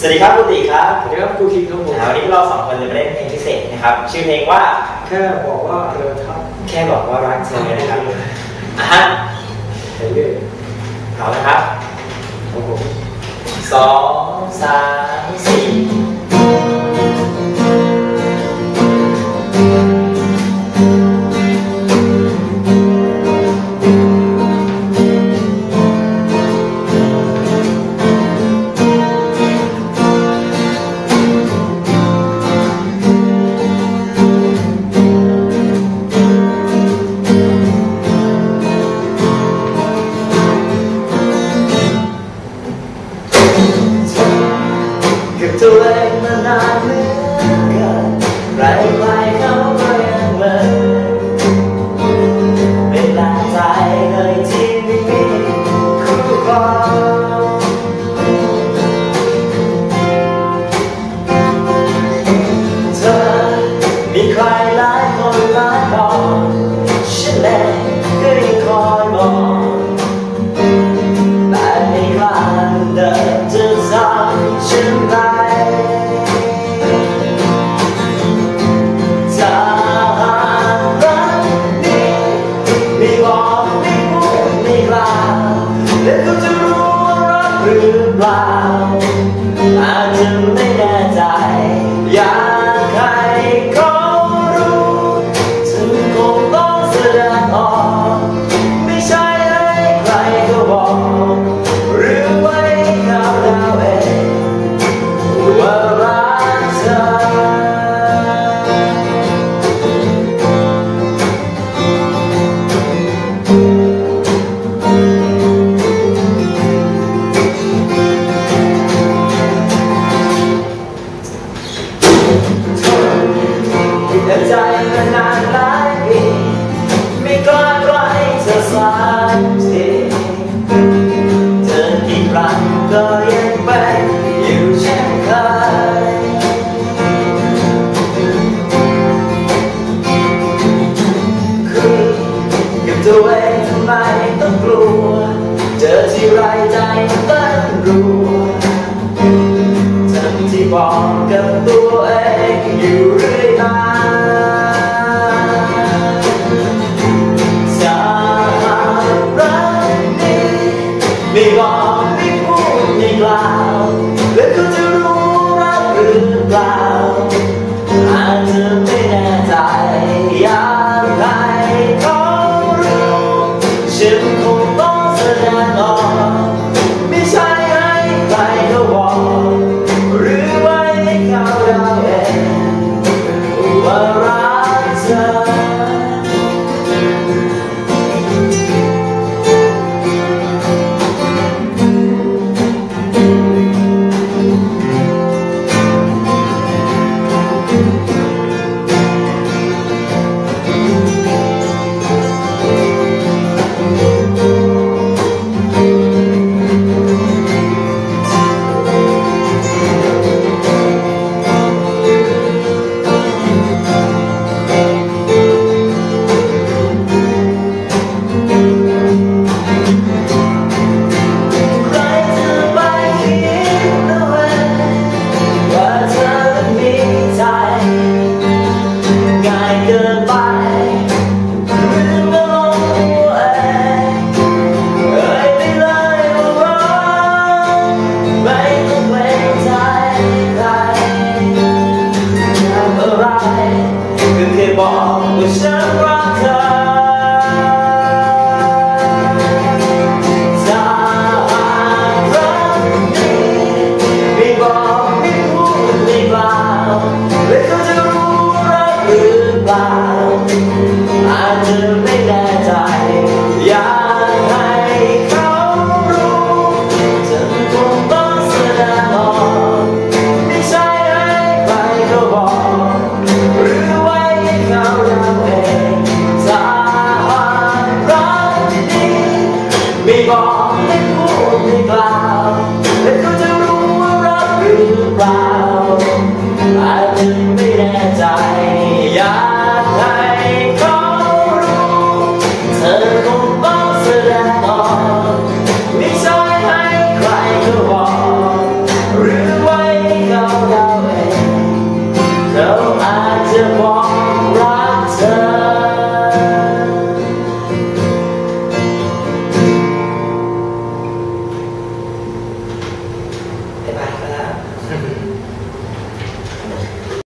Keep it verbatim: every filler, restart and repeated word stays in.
สวัสดีครับครูติครับสวัสดีครับครูคิงครับผมวันนี้เราสองคนจะมาเล่นเพลงพิเศษนะครับชื่อเพลงว่าแค่บอกว่าเธอครับแค่บอกว่ารักเธอนะครับอ่ะฮะเอาละครับสองสามสี่ตัวเองมานานเหลือเกินใครใครเขาก็ยังเหมือนไม่น่าใจเลยที่ไม่มีคู่ครองเธอมีใครหลายคนหลายคนฉันเองก็ยังคอยมองแต่ไม่กล้าเดินจะซ้ำฉันไปอาจจะไม่แน่ใจอยากให้เขารู้ถึงคงต้องแสดงออกไม่ใช่ให้ใครก็บอกหรือไว้เขาเราเองว่ารักเธอใจมานานหลายปีไม่กล้าใกล้เธอสักทีเจอกี่ครั้งก็ยังเป็นอยู่เช่นเคยคือกับตัวเองทำไมต้องกลัวเจอที่ไรใจมันเต้นรัวเธอที่บอกกับตัวเองอยู่เรื่อยมาไม่บอกไม่พูดไม่กล่าวแล้วเขาจะรู้รักหรือเปล่าอาจจะไม่แน่ใจอยากให้เขารู้ฉันคงต้องแสดงออกไม่ใช่ให้ใครเขาบอกหรือไว้ให้เขาเราเองว่ารักเธออาจจะไม่แน่ใจอยากให้เขารู้ฉันคงต้องแสดงออกไม่ใช่ให้ใครเขาบอกหรือไว้ให้เขาเราเองถ้าหากรักนี้ไม่บอกไม่พูดไม่กล่าวและเขาจะรู้ว่ารักหรือเปล่าอาจจะไม่แน่ใจอยากไม่ใช่ให้ใครก็บอกหรือไว้